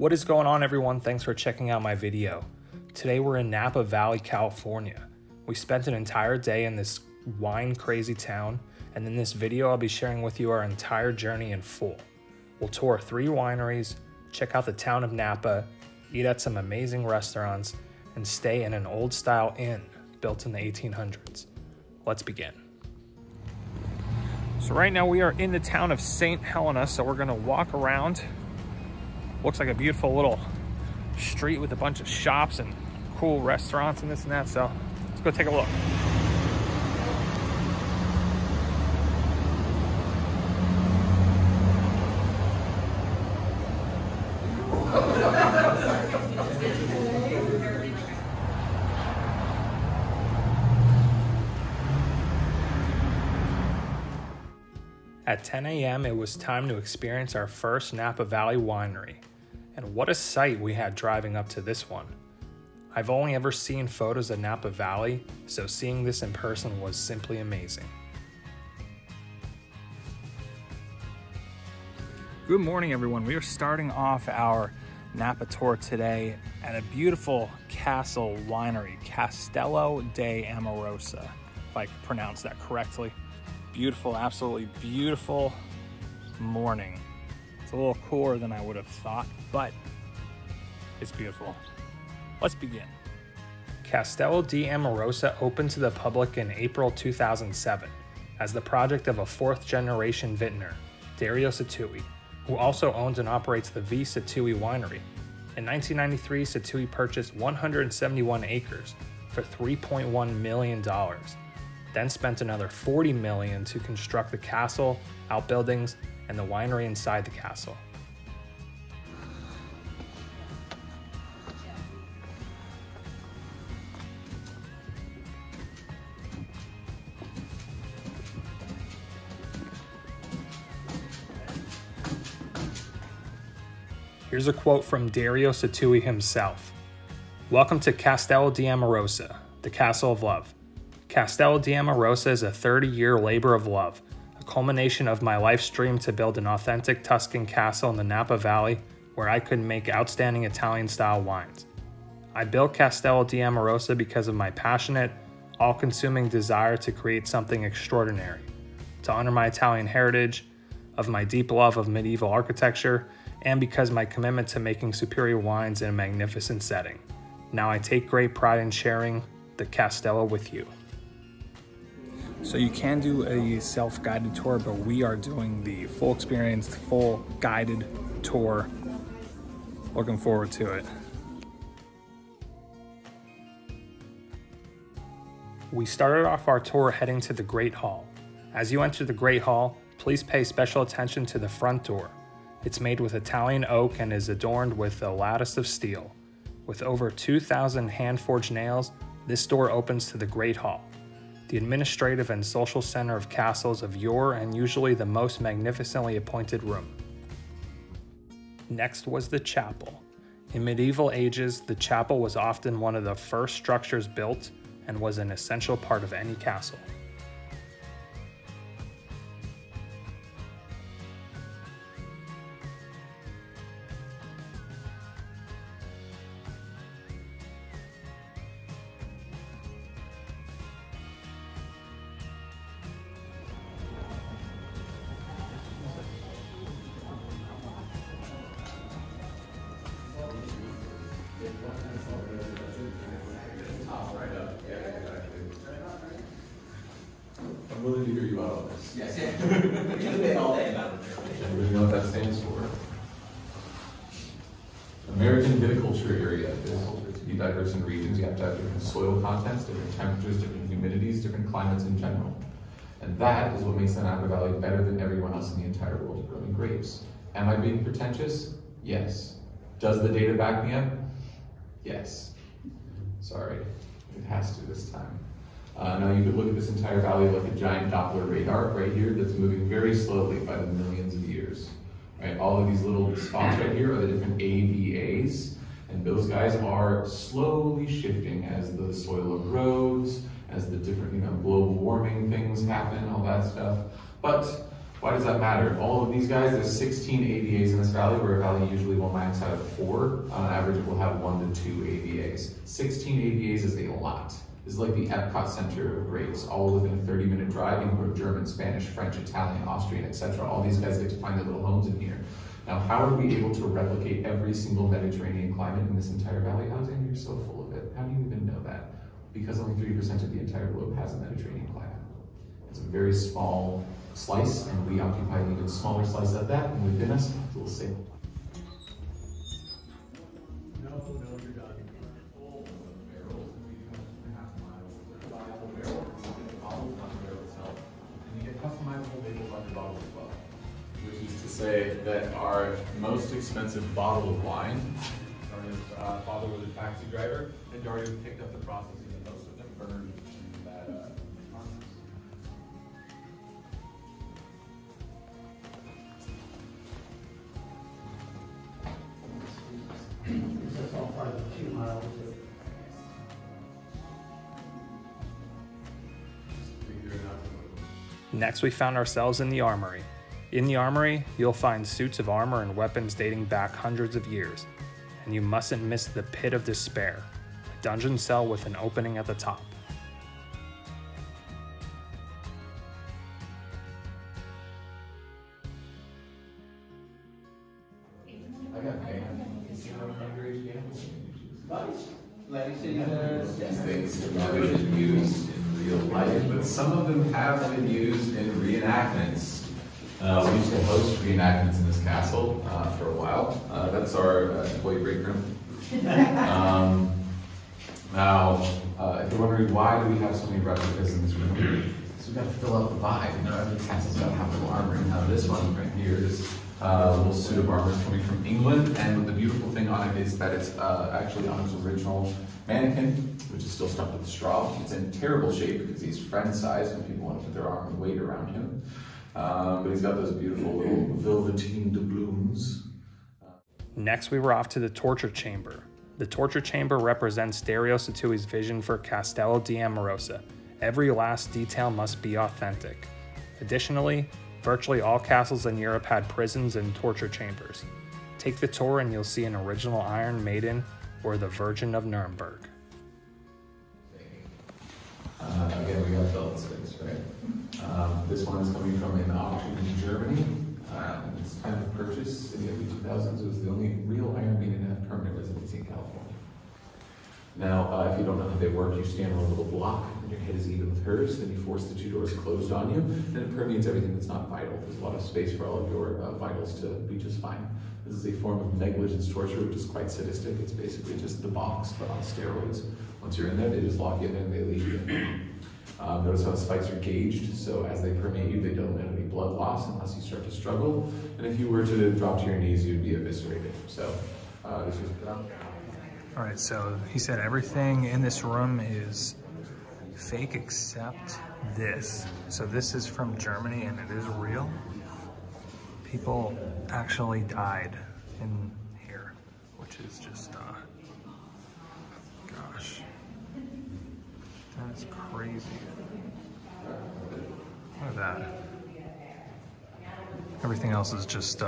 What is going on, everyone? Thanks for checking out my video. Today we're in Napa Valley, California. We spent an entire day in this wine crazy town, and in this video I'll be sharing with you our entire journey in full. We'll tour 3 wineries, check out the town of Napa, eat at some amazing restaurants, and stay in an old-style inn built in the 1800s. Let's begin. So right now we are in the town of St. Helena, so we're gonna walk around. Looks like a beautiful little street with a bunch of shops and cool restaurants and this and that, so let's go take a look. At 10 a.m. it was time to experience our first Napa Valley winery, and what a sight we had driving up to this one. I've only ever seen photos of Napa Valley, so seeing this in person was simply amazing. Good morning, everyone. We are starting off our Napa tour today at a beautiful castle winery, Castello di Amorosa, if I could pronounce that correctly. Beautiful, absolutely beautiful morning. It's a little cooler than I would have thought, but it's beautiful. Let's begin. Castello di Amorosa opened to the public in April 2007 as the project of a 4th-generation vintner, Dario Sattui, who also owns and operates the V. Sattui Winery. In 1993, Sattui purchased 171 acres for $3.1 million. Then spent another $40 million to construct the castle, outbuildings, and the winery inside the castle. Here's a quote from Dario Sattui himself. "Welcome to Castello di Amorosa, the castle of love. Castello di Amorosa is a 30-year labor of love, a culmination of my life's dream to build an authentic Tuscan castle in the Napa Valley where I could make outstanding Italian-style wines. I built Castello di Amorosa because of my passionate, all-consuming desire to create something extraordinary, to honor my Italian heritage, of my deep love of medieval architecture, and because my commitment to making superior wines in a magnificent setting. Now I take great pride in sharing the Castello with you." So you can do a self-guided tour, but we are doing the full experience, the full guided tour. Looking forward to it. We started off our tour heading to the Great Hall. As you enter the Great Hall, please pay special attention to the front door. It's made with Italian oak and is adorned with a lattice of steel. With over 2,000 hand-forged nails, this door opens to the Great Hall, the administrative and social center of castles of yore and usually the most magnificently appointed room. Next was the chapel. In medieval ages, the chapel was often one of the first structures built and was an essential part of any castle. I'm willing to hear you out on this. Yes, yeah. All day about it. I really know what that stands for. American viticulture area. To be diverse in regions, you have to have different soil contents, different temperatures, different humidities, different climates in general. And that is what makes the Napa Valley better than everyone else in the entire world growing grapes. Am I being pretentious? Yes. Does the data back me up? Yes. Sorry, it has to this time. Now you could look at this entire valley like a giant Doppler radar right here that's moving very slowly by the millions of years. Right? All of these little spots right here are the different AVAs, and those guys are slowly shifting as the soil erodes, as the different global warming things happen, all that stuff. But Why does that matter? All of these guys, there's 16 AVAs in this valley, where a valley usually will max out at 4. On average, it will have 1 to 2 AVAs. 16 AVAs is a lot. This is like the Epcot Center of Grapes, all within a 30-minute drive. You can go to German, Spanish, French, Italian, Austrian, etc. All these guys get to find their little homes in here. Now, how are we able to replicate every single Mediterranean climate in this entire valley? Alexander, you're so full of it. How do you even know that? Because only 3% of the entire globe has a Mediterranean climate. It's a very small slice, and we occupy an even smaller slice of that, and within us, we'll see. No, you're done. And you get customizable labels on your bottle as well. Which is to say that our most expensive bottle of wine, Dario's father was a taxi driver, and Dario picked up the processing of most of them burned in that process. That's all part of the 2 miles. Next, we found ourselves in the armory. In the armory, you'll find suits of armor and weapons dating back hundreds of years. And you mustn't miss the Pit of Despair, a dungeon cell with an opening at the top. Some of them have been used in reenactments. We used to host reenactments in this castle for a while. That's our employee break room. Now, if you're wondering why do we have so many replicas in this room, so we've got to fill out the vibe. You know, every castle's got to have a little armor. Now this one right here is a little suit of armor coming from England, and the beautiful thing on it is that it's actually on its original mannequin, which is still stuffed with straw. It's in terrible shape because he's friend-sized and people want to put their arm and weight around him. But he's got those beautiful little velveteen doubloons. Next, we were off to the torture chamber. The torture chamber represents Dario Sattui's vision for Castello di Amorosa. Every last detail must be authentic. Additionally, virtually all castles in Europe had prisons and torture chambers. Take the tour and you'll see an original Iron Maiden or the Virgin of Nuremberg. Again, we got felt space, right? This one is coming from an auction in Germany. It's time of purchase in the early 2000s. It was the only real Iron Maiden to have permanent residency in California. Now, if you don't know how they work, you stand on a little block, and your head is even with hers, then you force the two doors closed on you, and it permeates everything that's not vital. There's a lot of space for all of your vitals to be just fine. This is a form of negligence torture, which is quite sadistic. It's basically just the box, but on steroids. Once you're in there, they just lock you in and they leave you. Notice how the spikes are gauged, so as they permeate you, they don't have any blood loss unless you start to struggle. And if you were to drop to your knees, you'd be eviscerated. So, this was... All right, so he said everything in this room is fake except this. So this is from Germany and it is real. People actually died in here, which is just, gosh, that is crazy. Look at that. Everything else is just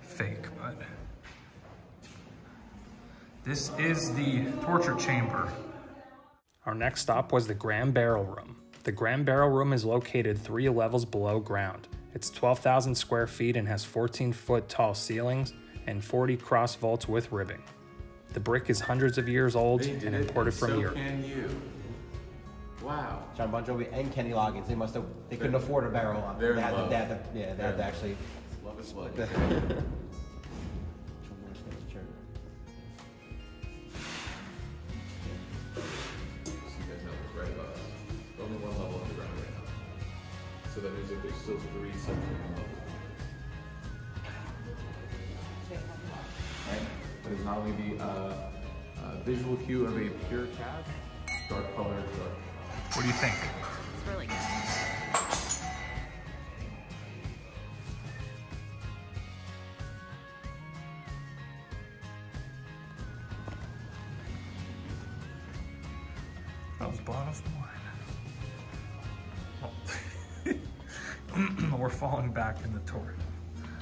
fake, but. This is the torture chamber. Our next stop was the Grand Barrel Room. The Grand Barrel Room is located 3 levels below ground. It's 12,000 square feet and has 14-foot tall ceilings and 40 cross vaults with ribbing. The brick is hundreds of years old and imported from Europe. Can you? Wow. John Bon Jovi and Kenny Loggins, they couldn't afford a barrel on. They had to actually. Love is love. So that means that there's still 3 subterranean levels. Right? But it's not only the visual cue of a pure cab, dark color, dark. What do you think? It's really good. That was bottles of wine. We're falling back in the tour.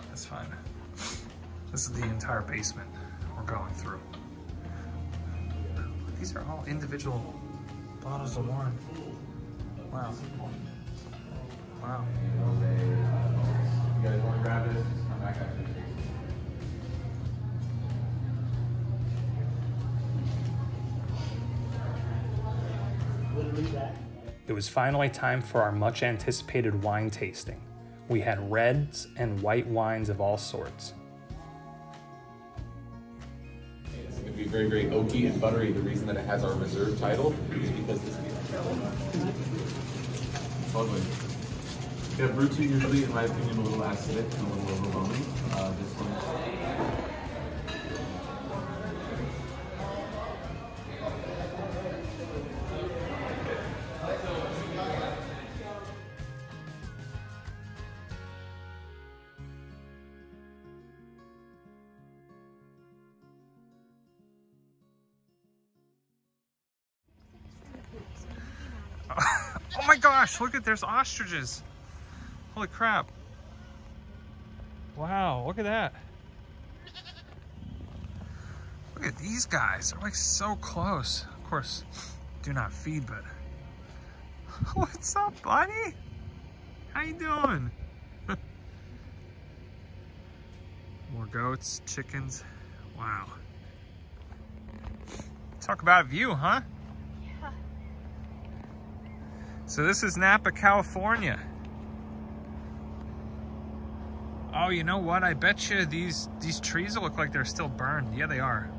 That's fine. This is the entire basement we're going through. These are all individual bottles of wine. Wow. Wow. You guys want to grab this? Come back up. It was finally time for our much anticipated wine tasting. We had reds and white wines of all sorts. It's going to be very, very oaky and buttery. The reason that it has our reserve title is because this is totally. Yeah, Brutus usually, in my opinion, a little acidic and a little overwhelming. This one. Oh my gosh, look at, there's ostriches. Holy crap. Wow, look at that. Look at these guys, they're like so close. Of course, do not feed, but. What's up, buddy? How you doing? More goats, chickens, wow. Talk about a view, huh? So this is Napa, California. Oh, you know what? I bet you these trees look like they're still burned. Yeah, they are.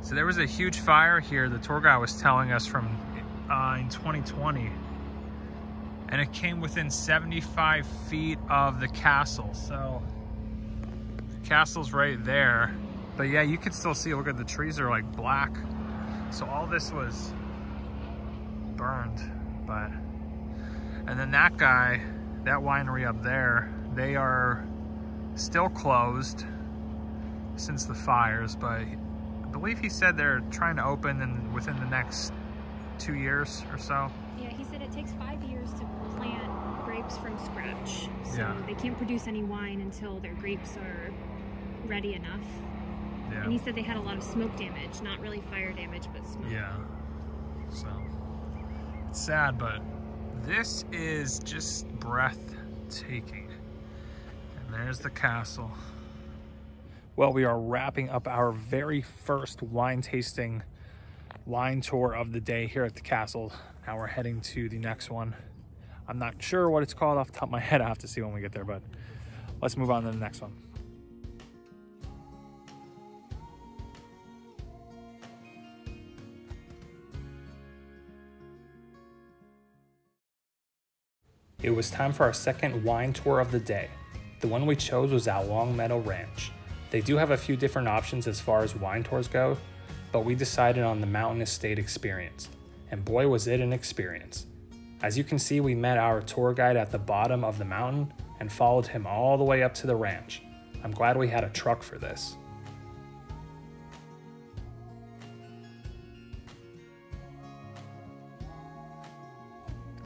So there was a huge fire here, the tour guide was telling us, from in 2020. And it came within 75 feet of the castle. So the castle's right there. But yeah, you can still see, look at the trees are like black. So all this was burned. But, and then that guy, that winery up there, they are still closed since the fires, but I believe he said they're trying to open in, within the next 2 years or so. Yeah, he said it takes 5 years to plant grapes from scratch, so yeah. They can't produce any wine until their grapes are ready enough. Yeah. And he said they had a lot of smoke damage, not really fire damage, but smoke. Yeah, so. Sad, but this is just breathtaking. And there's the castle. Well, we are wrapping up our very first wine tasting line tour of the day here at the castle. Now we're heading to the next one. I'm not sure what it's called off the top of my head. I'll have to see when we get there, but let's move on to the next one. It was time for our second wine tour of the day. The one we chose was at Long Meadow Ranch. They do have a few different options as far as wine tours go, but we decided on the Mountain Estate experience. And boy, was it an experience. As you can see, we met our tour guide at the bottom of the mountain and followed him all the way up to the ranch. I'm glad we had a truck for this.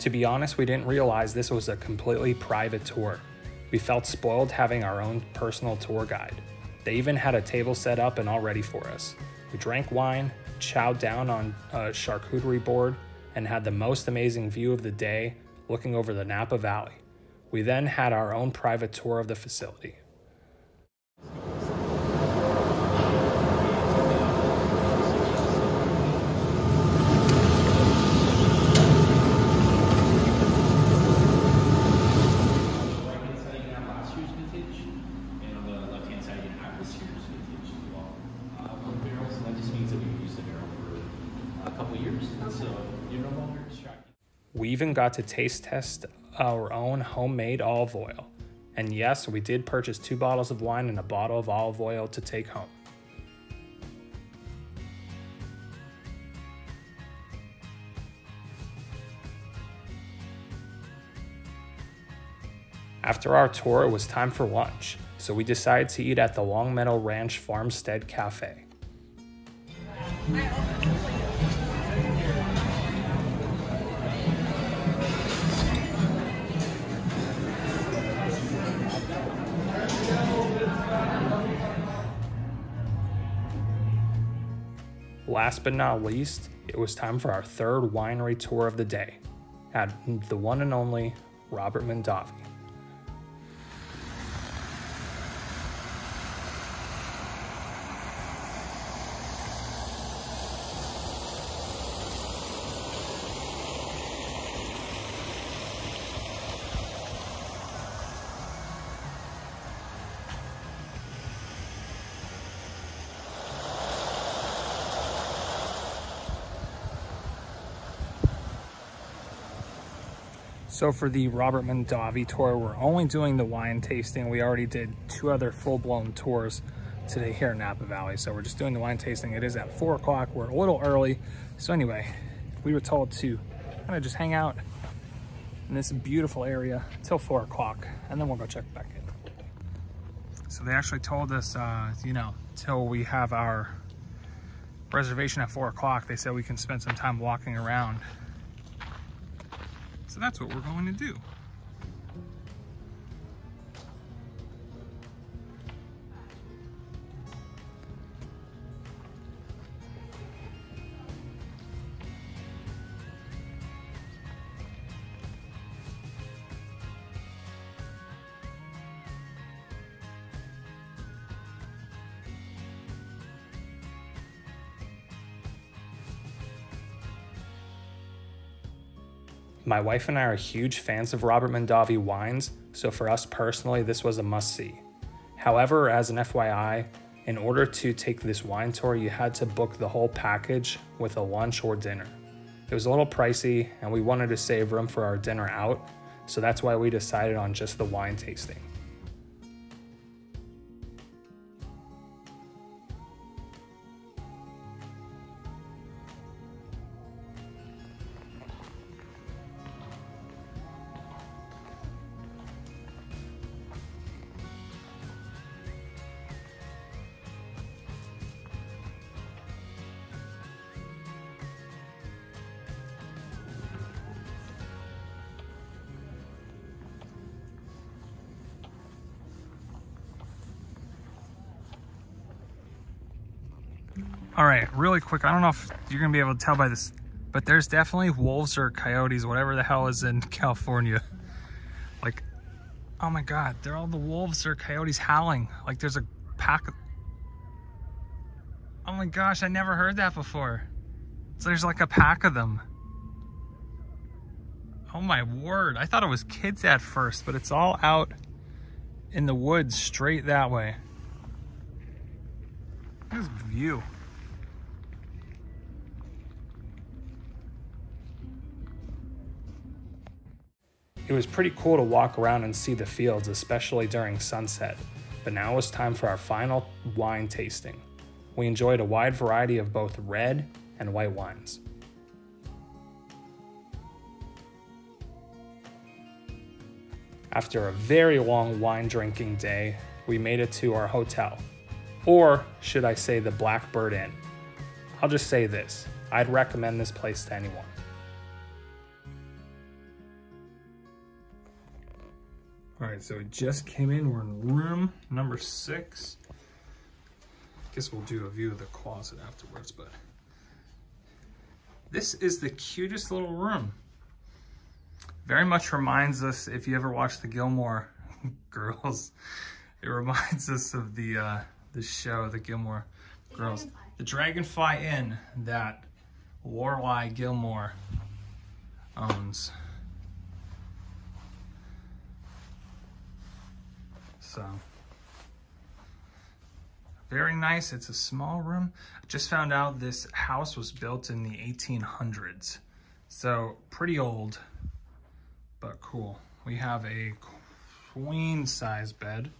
To be honest, we didn't realize this was a completely private tour. We felt spoiled having our own personal tour guide. They even had a table set up and all ready for us. We drank wine, chowed down on a charcuterie board, and had the most amazing view of the day looking over the Napa Valley. We then had our own private tour of the facility. We even got to taste test our own homemade olive oil. And yes, we did purchase 2 bottles of wine and a bottle of olive oil to take home. After our tour, it was time for lunch, so we decided to eat at the Long Meadow Ranch Farmstead Cafe. last but not least, it was time for our third winery tour of the day at the one and only Robert Mondavi. So for the Robert Mondavi tour, we're only doing the wine tasting. We already did two other full-blown tours today here in Napa Valley. So we're just doing the wine tasting. It is at 4 o'clock. We're a little early. So anyway, we were told to kind of just hang out in this beautiful area till 4 o'clock, and then we'll go check back in. So they actually told us, you know, till we have our reservation at 4 o'clock, they said we can spend some time walking around. So that's what we're going to do. My wife and I are huge fans of Robert Mondavi wines, so for us personally, this was a must-see. However, as an FYI, in order to take this wine tour, you had to book the whole package with a lunch or dinner. It was a little pricey, and we wanted to save room for our dinner out, so that's why we decided on just the wine tasting. All right, really quick, I don't know if you're gonna be able to tell by this, but there's definitely wolves or coyotes, whatever the hell is in California. Like, oh my God, they're all the wolves or coyotes howling. Like there's a pack of, oh my gosh, I never heard that before. So there's like a pack of them. Oh my word, I thought it was kids at first, but it's all out in the woods straight that way. Look at this view. It was pretty cool to walk around and see the fields, especially during sunset, but now it was time for our final wine tasting. We enjoyed a wide variety of both red and white wines. After a very long wine drinking day, we made it to our hotel, or should I say the Blackbird Inn. I'll just say this, I'd recommend this place to anyone. All right, so we just came in, we're in room number 6. I guess we'll do a view of the closet afterwards, but this is the cutest little room. Very much reminds us, if you ever watched the Gilmore Girls, it reminds us of the show, the Gilmore Girls. Dragonfly. The Dragonfly Inn that Lorelai Gilmore owns. So very nice. It's a small room. I just found out this house was built in the 1800s. So pretty old, but cool. We have a queen size bed,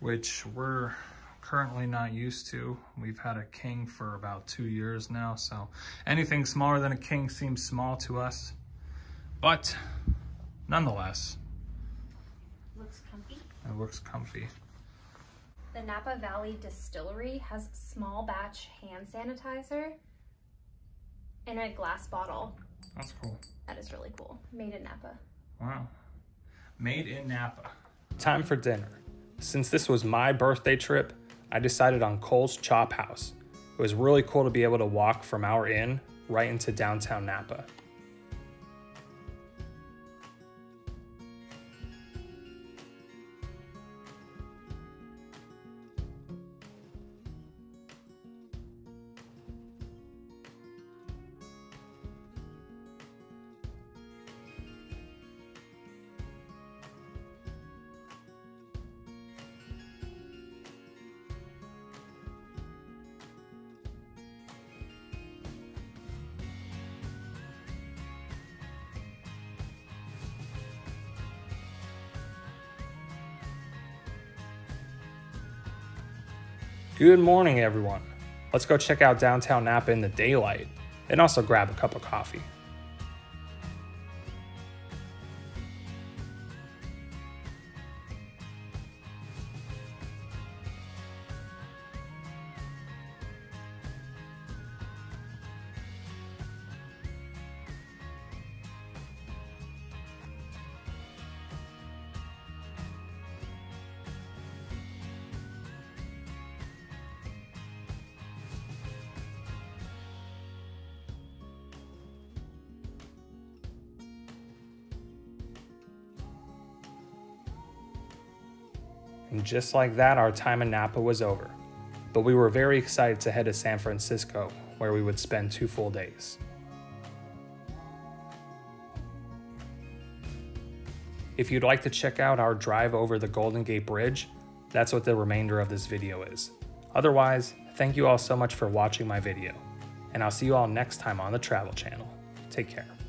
which we're currently not used to. We've had a king for about 2 years now. So anything smaller than a king seems small to us, but nonetheless, looks comfy. It looks comfy. The Napa Valley Distillery has small batch hand sanitizer in a glass bottle. That's cool. That is really cool. Made in Napa. Wow. Made in Napa. Time for dinner. Since this was my birthday trip, I decided on Cole's Chop House. It was really cool to be able to walk from our inn right into downtown Napa. Good morning, everyone. Let's go check out downtown Napa in the daylight and also grab a cup of coffee. And just like that, our time in Napa was over. But we were very excited to head to San Francisco, where we would spend 2 full days. If you'd like to check out our drive over the Golden Gate Bridge, that's what the remainder of this video is. Otherwise, thank you all so much for watching my video, and I'll see you all next time on the Travel Channel. Take care.